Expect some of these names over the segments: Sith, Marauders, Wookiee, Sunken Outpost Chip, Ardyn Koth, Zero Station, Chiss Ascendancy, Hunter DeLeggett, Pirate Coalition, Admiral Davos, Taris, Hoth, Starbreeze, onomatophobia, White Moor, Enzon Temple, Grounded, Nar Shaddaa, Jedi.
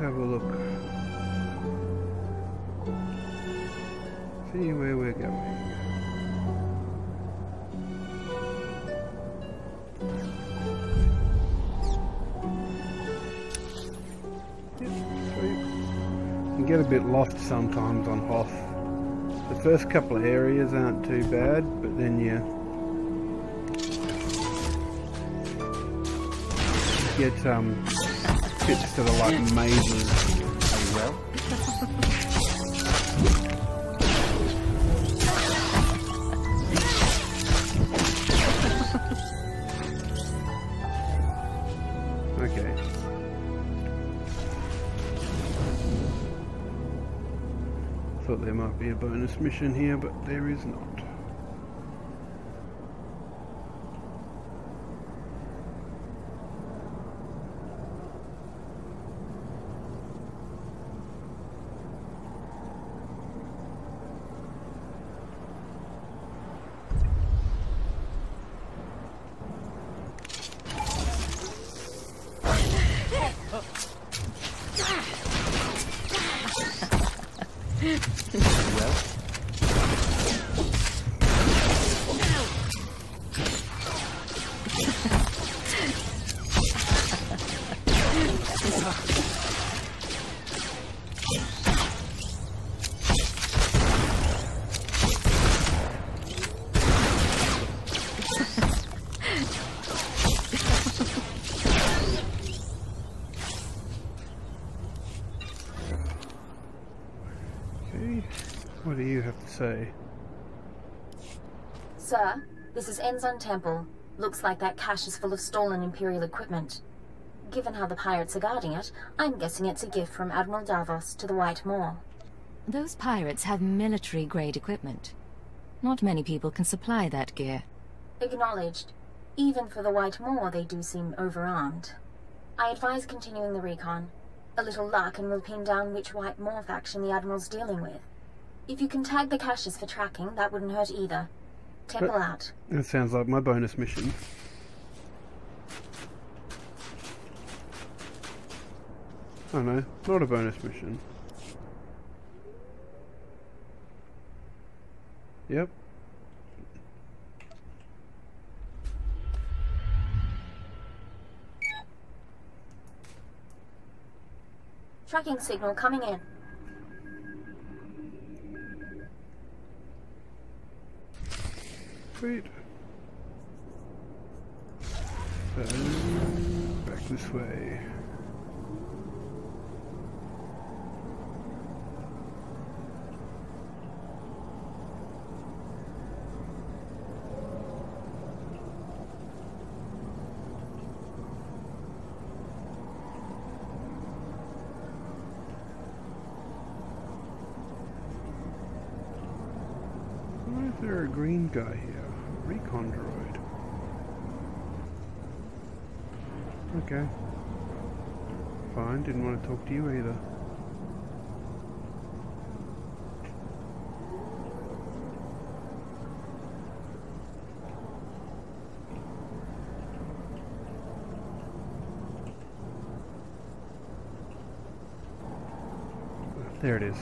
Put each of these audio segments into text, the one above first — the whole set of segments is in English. have a look. See where we're going. Yep, sweet. You can get a bit lost sometimes on Hoth. The first couple of areas aren't too bad, but then you get bits that are like mazes. Well. Okay. Thought there might be a bonus mission here, but there is not. What do you have to say? Sir, this is Enzon Temple. Looks like that cache is full of stolen Imperial equipment. Given how the pirates are guarding it, I'm guessing it's a gift from Admiral Davos to the White Moor. Those pirates have military-grade equipment. Not many people can supply that gear. Acknowledged. Even for the White Moor, they do seem overarmed. I advise continuing the recon. A little luck and we'll pin down which White Moor faction the Admiral's dealing with. If you can tag the caches for tracking, that wouldn't hurt either. Temple out. That sounds like my bonus mission. Oh no, not a bonus mission. Yep. Tracking signal coming in. Sweet. So, back this way. Why is there a green guy here? Recon droid. Okay. Fine, didn't want to talk to you either. There it is.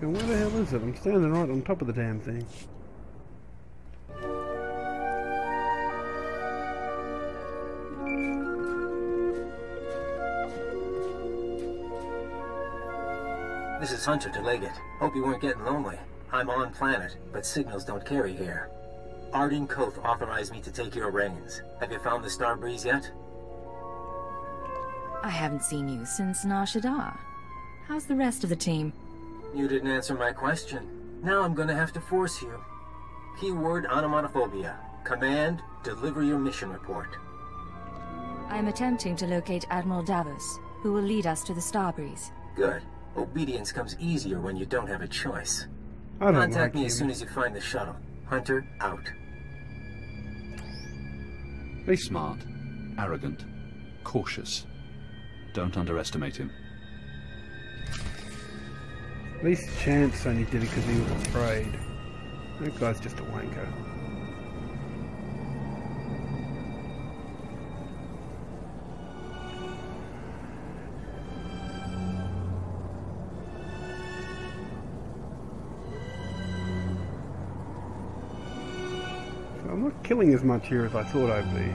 And where the hell is it? I'm standing right on top of the damn thing. This is Hunter DeLeggett. Hope you weren't getting lonely. I'm on planet, but signals don't carry here. Ardyn Koth authorized me to take your reins. Have you found the Starbreeze yet? I haven't seen you since Nar Shaddaa. How's the rest of the team? You didn't answer my question. Now I'm gonna have to force you. Keyword onomatophobia. Command, deliver your mission report. I'm attempting to locate Admiral Davos, who will lead us to the Starbreeze. Good. Obedience comes easier when you don't have a choice. Contact me as soon as you find the shuttle. Hunter, out. Be smart, arrogant, cautious. Don't underestimate him. At least Chance only did it because he was afraid. That guy's just a wanker. not killing as much here as I thought I'd be.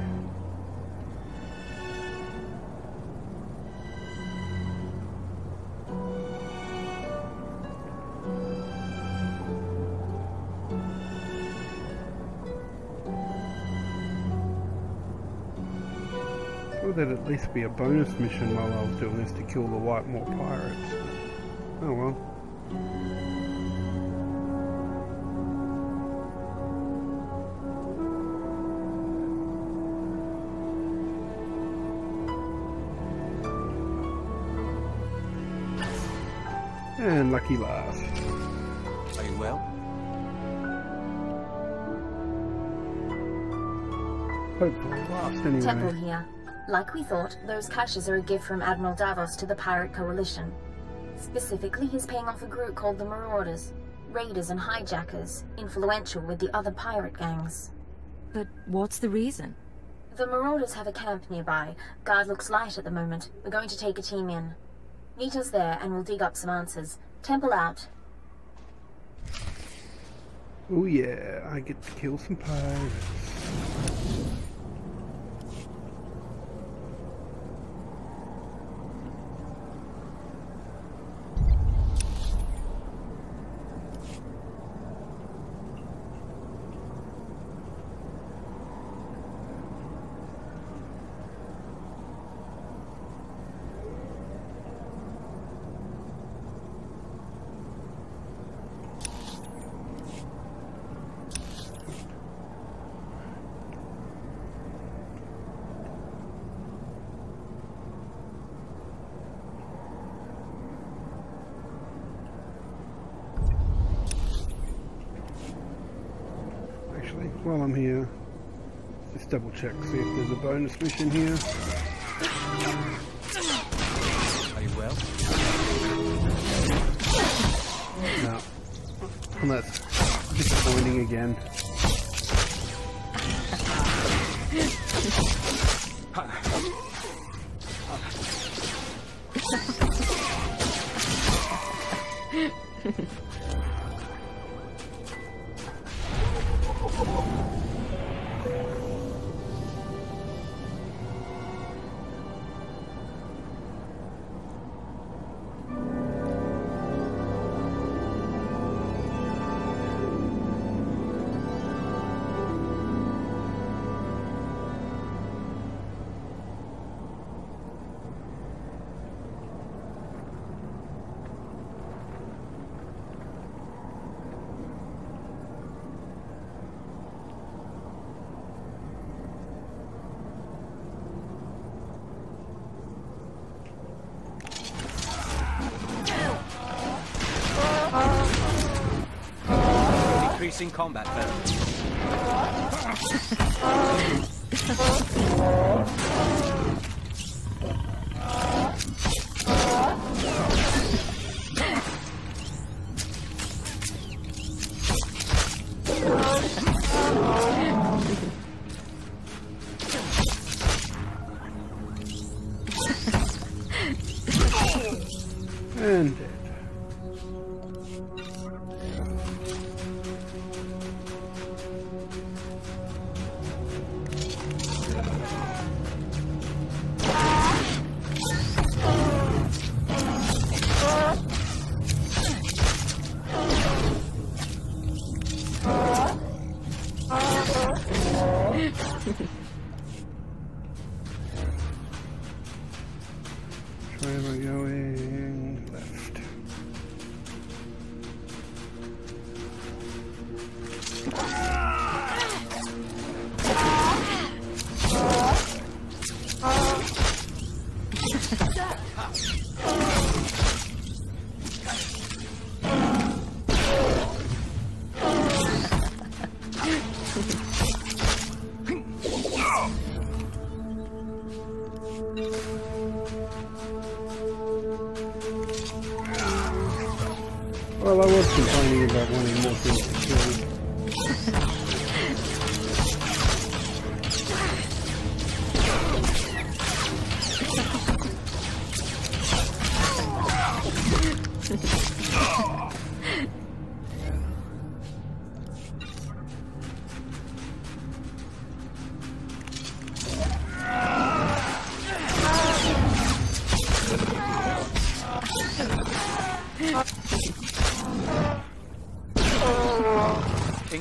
There'd at least be a bonus mission while I was doing this to kill the White Moor pirates. Oh well. And lucky last. Are you well? Hopefully last anyway. Temple here. Like we thought, those caches are a gift from Admiral Davos to the Pirate Coalition. Specifically, he's paying off a group called the Marauders. Raiders and hijackers, influential with the other pirate gangs. But what's the reason? The Marauders have a camp nearby. Guard looks light at the moment. We're going to take a team in. Meet us there and we'll dig up some answers. Temple out. Oh yeah, I get to kill some pirates. While I'm here, let's just double check, see if there's a bonus mission here. Are you well? No. And that's disappointing again. In combat and well, I was complaining about wanting more things to kill.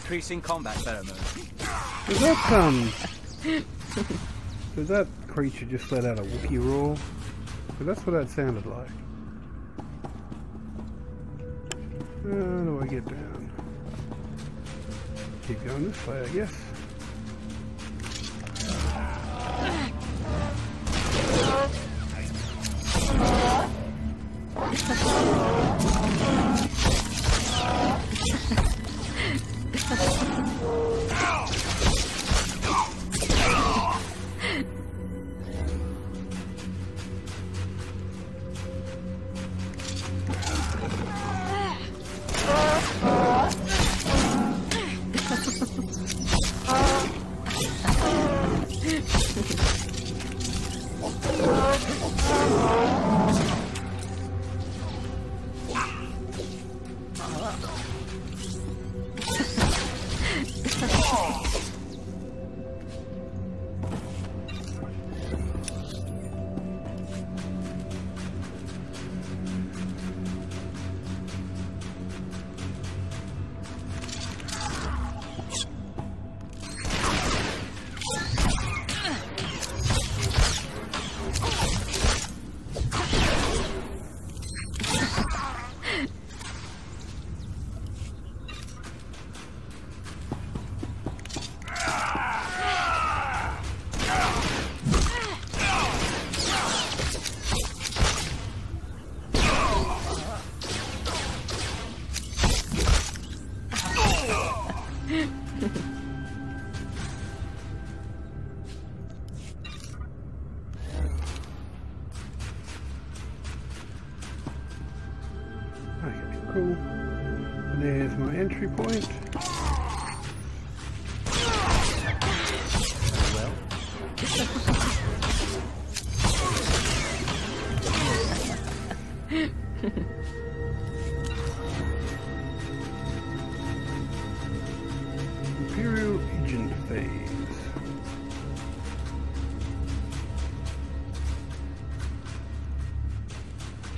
increasing combat pheromone. Does that does that creature just let out a Wookiee roar? Because that's what that sounded like. How do I get down? Keep going this way, I guess.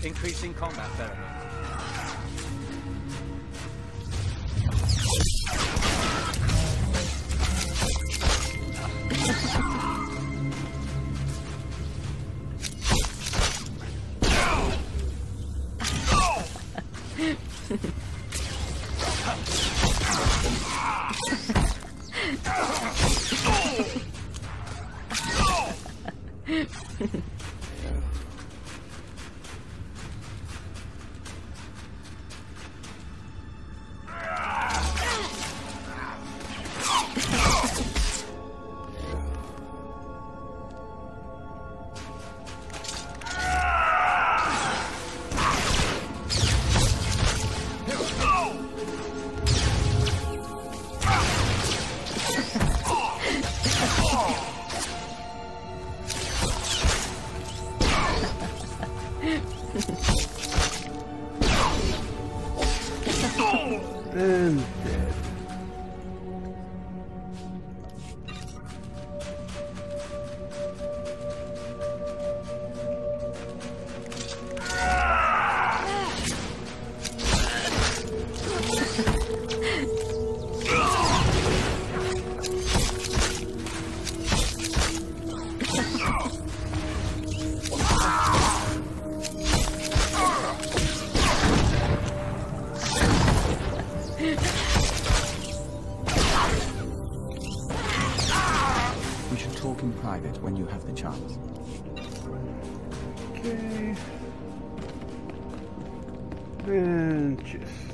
Increasing combat therapy.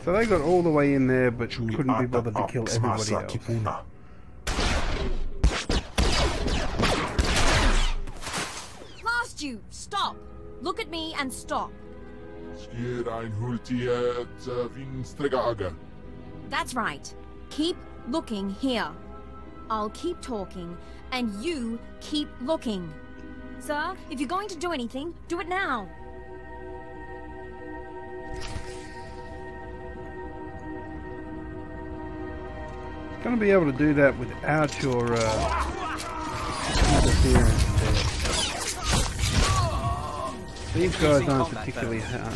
So they got all the way in there, but couldn't be bothered to kill everybody else. Last you! Stop! Look at me and stop! That's right. Keep looking here. I'll keep talking, and you keep looking. Sir, if you're going to do anything, do it now. Gonna be able to do that without your interference. These guys aren't particularly hard.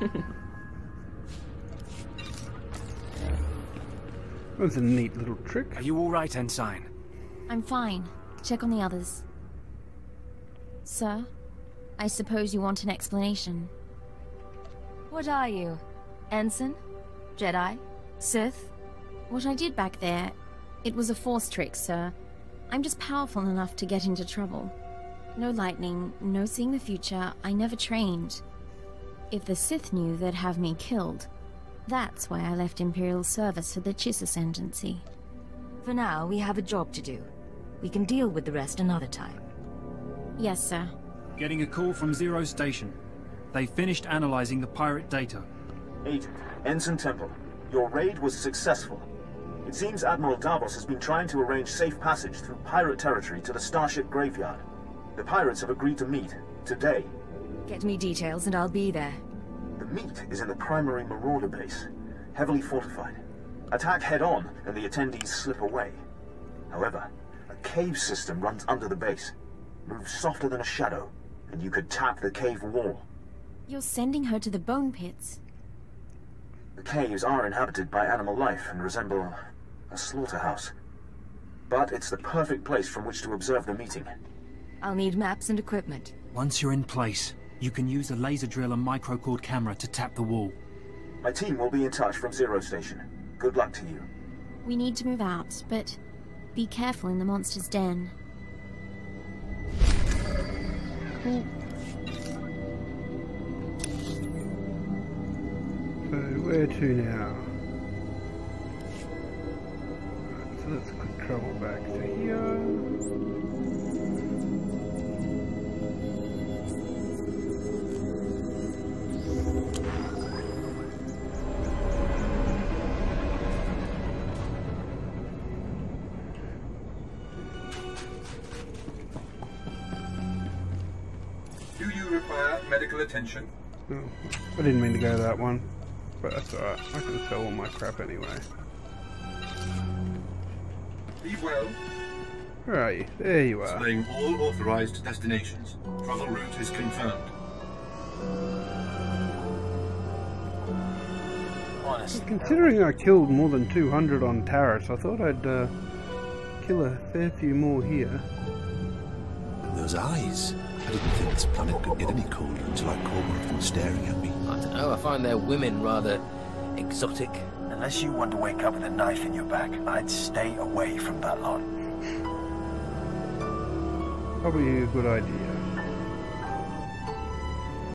That was a neat little trick. Are you all right, Ensign? I'm fine. Check on the others. Sir, I suppose you want an explanation. What are you? Ensign? Jedi? Sith? What I did back there, it was a force trick, sir. I'm just powerful enough to get into trouble. No lightning, no seeing the future, I never trained. If the Sith knew, they'd have me killed. That's why I left Imperial service for the Chiss Ascendancy. For now, we have a job to do. We can deal with the rest another time. Yes, sir. Getting a call from Zero Station. They finished analyzing the pirate data. 8. Enzon Temple. Your raid was successful. It seems Admiral Davos has been trying to arrange safe passage through pirate territory to the Starship Graveyard. The pirates have agreed to meet today. Get me details and I'll be there. The meet is in the primary Marauder base, heavily fortified. Attack head-on and the attendees slip away. However, a cave system runs under the base. Move softer than a shadow, and you could tap the cave wall. You're sending her to the bone pits? The caves are inhabited by animal life and resemble a slaughterhouse. But it's the perfect place from which to observe the meeting. I'll need maps and equipment. Once you're in place, you can use a laser drill and microcord camera to tap the wall. My team will be in touch from Zero Station. Good luck to you. We need to move out, but be careful in the monster's den. Cool. So, where to now? Right, so let's travel back to here. Attention. Oh, I didn't mean to go to that one, but that's alright. I can sell all my crap anyway. Be well. Where are you? There you are. Displaying all authorized destinations. Travel route is confirmed. Honest. Considering I killed more than 200 on Taris, I thought I'd kill a fair few more here. And those eyes. I didn't think this planet could get any colder until I caught one of them staring at me. I don't know, I find their women rather exotic. Unless you want to wake up with a knife in your back, I'd stay away from that lot. Probably a good idea.